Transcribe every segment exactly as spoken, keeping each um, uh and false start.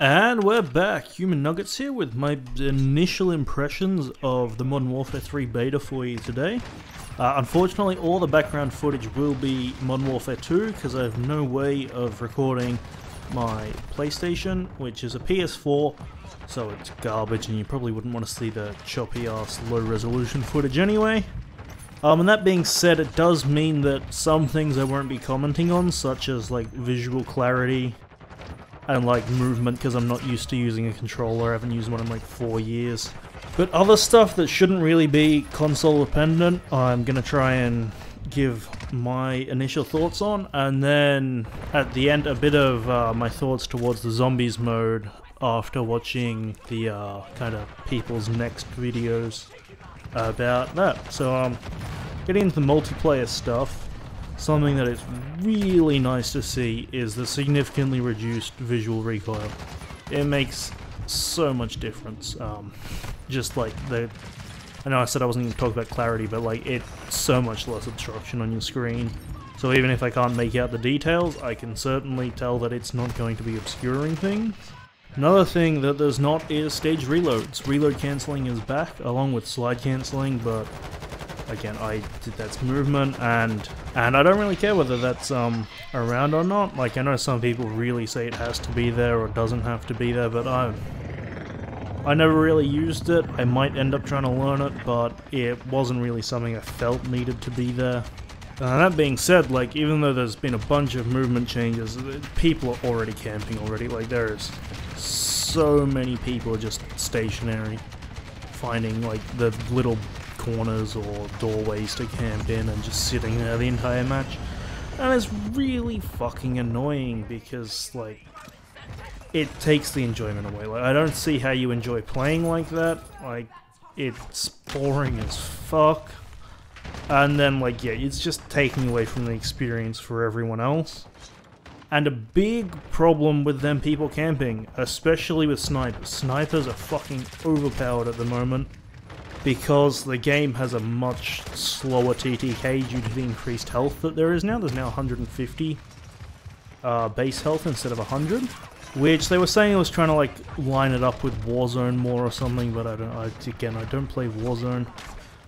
And we're back, Human Nuggets here with my initial impressions of the Modern Warfare three beta for you today. Uh, unfortunately, all the background footage will be Modern Warfare two because I have no way of recording my PlayStation, which is a P S four, so it's garbage and you probably wouldn't want to see the choppy ass low resolution footage anyway. Um, and that being said, it does mean that some things I won't be commenting on, such as like visual clarity and like movement, because I'm not used to using a controller. I haven't used one in like four years. But other stuff that shouldn't really be console dependent, I'm gonna try and give my initial thoughts on, and then at the end a bit of uh, my thoughts towards the zombies mode after watching the uh, kind of people's next videos about that. So um, getting into the multiplayer stuff. Something that is really nice to see is the significantly reduced visual recoil. It makes so much difference. Um, just like the, I know I said I wasn't going to talk about clarity, but like it's so much less obstruction on your screen. So even if I can't make out the details, I can certainly tell that it's not going to be obscuring things. Another thing that there's not is stage reloads. Reload cancelling is back along with slide cancelling, but again, I that's movement, and and I don't really care whether that's um around or not. Like, I know some people really say it has to be there or doesn't have to be there, but I I never really used it. I might end up trying to learn it, but it wasn't really something I felt needed to be there. And that being said, like, even though there's been a bunch of movement changes, people are already camping already. Like, there is so many people just stationary, finding like the little corners or doorways to camp in and just sitting there the entire match. And it's really fucking annoying because, like, it takes the enjoyment away. Like, I don't see how you enjoy playing like that. Like, it's boring as fuck. And then, like, yeah, it's just taking away from the experience for everyone else. And a big problem with them people camping, especially with snipers. Snipers are fucking overpowered at the moment, because the game has a much slower T T K due to the increased health that there is now. There's now one hundred fifty uh, base health instead of one hundred, which they were saying it was trying to like line it up with Warzone more or something, but I don't. I, again, I don't play Warzone,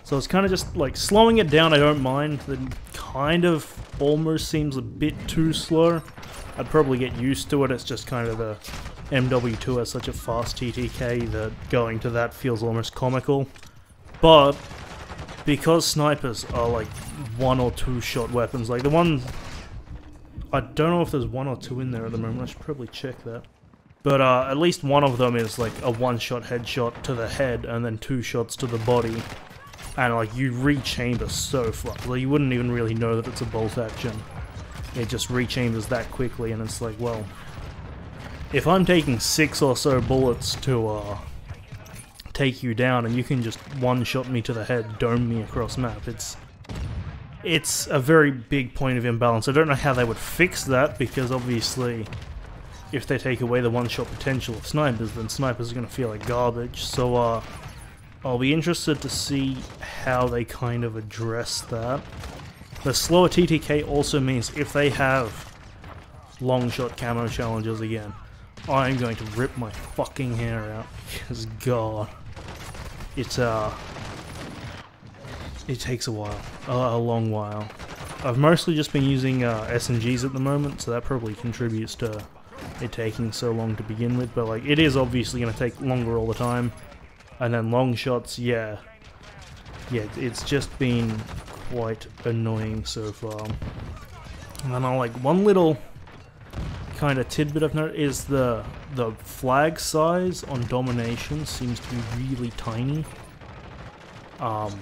so it's kind of just like slowing it down. I don't mind. It kind of almost seems a bit too slow. I'd probably get used to it. It's just kind of the M W two has such a fast T T K that going to that feels almost comical. But because snipers are like one or two shot weapons, like the ones, I don't know if there's one or two in there at the moment, I should probably check that. But uh, at least one of them is like a one shot headshot to the head and then two shots to the body. And like you rechamber so fast, like you wouldn't even really know that it's a bolt action. It just rechambers that quickly and it's like, well, if I'm taking six or so bullets to uh, take you down and you can just one-shot me to the head, dome me across map, it's it's a very big point of imbalance. I don't know how they would fix that, because obviously if they take away the one-shot potential of snipers, then snipers are going to feel like garbage. So uh, I'll be interested to see how they kind of address that. The slower T T K also means if they have long-shot camo challenges again, I'm going to rip my fucking hair out, because god, it's uh, it takes a while, uh, a long while. I've mostly just been using uh, S M Gs at the moment, so that probably contributes to it taking so long to begin with, but like, it is obviously going to take longer all the time. And then long shots, yeah, yeah, it's just been quite annoying so far. And then I like, one little kind of tidbit I've noticed is the the flag size on domination seems to be really tiny. Um,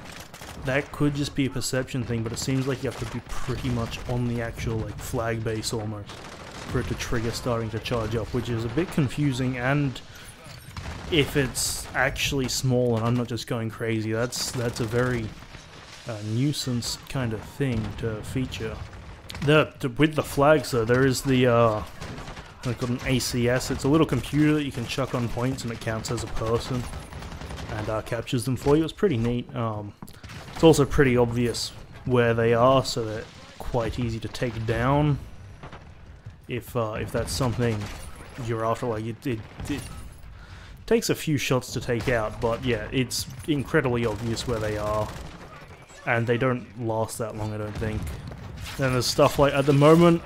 that could just be a perception thing, but it seems like you have to be pretty much on the actual like flag base almost for it to trigger starting to charge up, which is a bit confusing. And if it's actually small and I'm not just going crazy, that's that's a very uh, nuisance kind of thing to feature. The, the, with the flags though, there is the uh, I call an A C S. It's a little computer that you can chuck on points and it counts as a person and uh, captures them for you. It's pretty neat. Um, it's also pretty obvious where they are, so they're quite easy to take down if uh, if that's something you're after. Like it, it, it takes a few shots to take out, but yeah, it's incredibly obvious where they are, and they don't last that long, I don't think. Then there's stuff like, at the moment,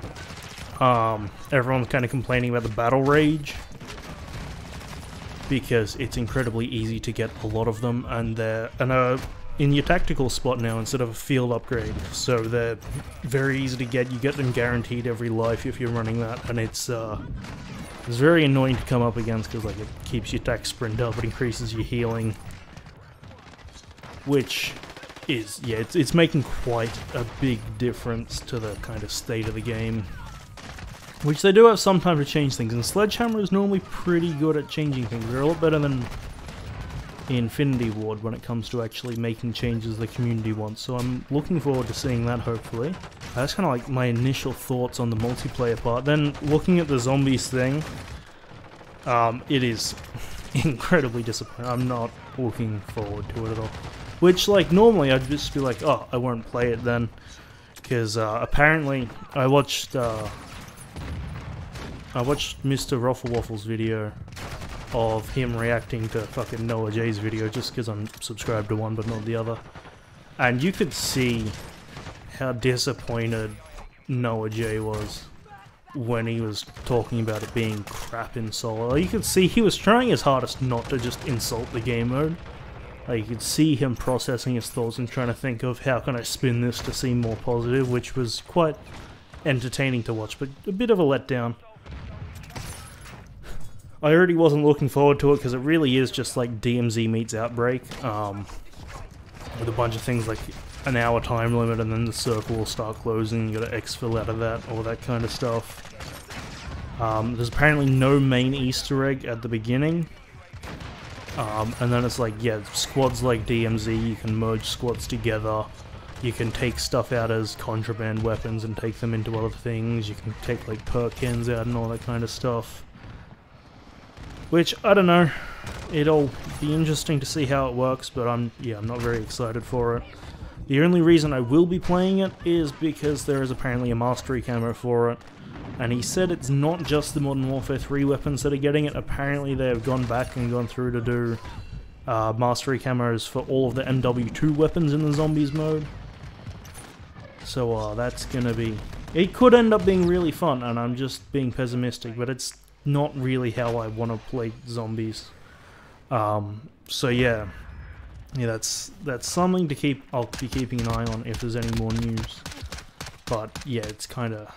um, everyone's kind of complaining about the battle rage, because it's incredibly easy to get a lot of them, and they're and, uh, in your tactical spot now instead of a field upgrade, so they're very easy to get. You get them guaranteed every life if you're running that, and it's uh, it's very annoying to come up against, because like it keeps your attack sprint up, it increases your healing, which is, yeah, it's, it's making quite a big difference to the kind of state of the game. Which they do have some time to change things, and Sledgehammer is normally pretty good at changing things. They're a lot better than Infinity Ward when it comes to actually making changes the community wants, so I'm looking forward to seeing that, hopefully. That's kind of like my initial thoughts on the multiplayer part. Then, looking at the zombies thing, um, it is incredibly disappointing. I'm not looking forward to it at all. Which, like, normally I'd just be like, oh, I won't play it then, because uh, apparently I watched... Uh, I watched Mister Rufflewaffle's video of him reacting to fucking Noah J's video, just because I'm subscribed to one but not the other. And you could see how disappointed Noah J was when he was talking about it being crap in solo. You could see he was trying his hardest not to just insult the game mode. Like, you could see him processing his thoughts and trying to think of how can I spin this to seem more positive, which was quite entertaining to watch, but a bit of a letdown. I already wasn't looking forward to it because it really is just like D M Z meets Outbreak, um, with a bunch of things like an hour time limit, and then the circle will start closing, you gotta exfil out of that, all that kind of stuff. Um, there's apparently no main Easter egg at the beginning, um, and then it's like, yeah, squads like D M Z, you can merge squads together, you can take stuff out as contraband weapons and take them into other things, you can take like perkins out and all that kind of stuff. Which, I don't know, it'll be interesting to see how it works, but I'm, yeah, I'm not very excited for it. The only reason I will be playing it is because there is apparently a Mastery Camo for it, and he said it's not just the Modern Warfare three weapons that are getting it. Apparently they have gone back and gone through to do uh, Mastery Camos for all of the M W two weapons in the Zombies mode. So uh, that's gonna be... It could end up being really fun, and I'm just being pessimistic, but it's... not really how I want to play zombies. Um, so yeah, yeah, that's that's something to keep. I'll be keeping an eye on if there's any more news. But yeah, it's kind of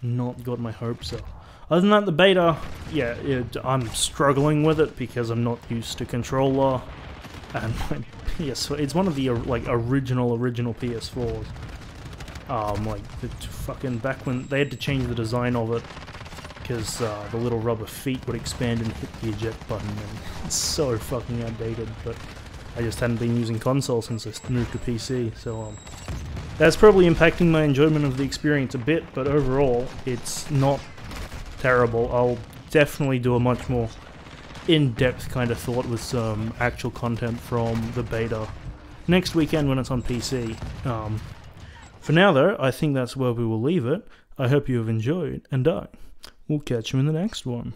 not got my hopes up. Other than that, the beta, yeah, it, I'm struggling with it because I'm not used to controller, and my P S four. It's one of the like original original P S fours. Um, like the fucking back when they had to change the design of it, because uh, the little rubber feet would expand and hit the eject button, and it's so fucking outdated, but I just hadn't been using console since I moved to P C, so um, that's probably impacting my enjoyment of the experience a bit, but overall, it's not terrible. I'll definitely do a much more in-depth kind of thought with some actual content from the beta next weekend when it's on P C. Um, for now though, I think that's where we will leave it. I hope you have enjoyed, and I... we'll catch you in the next one.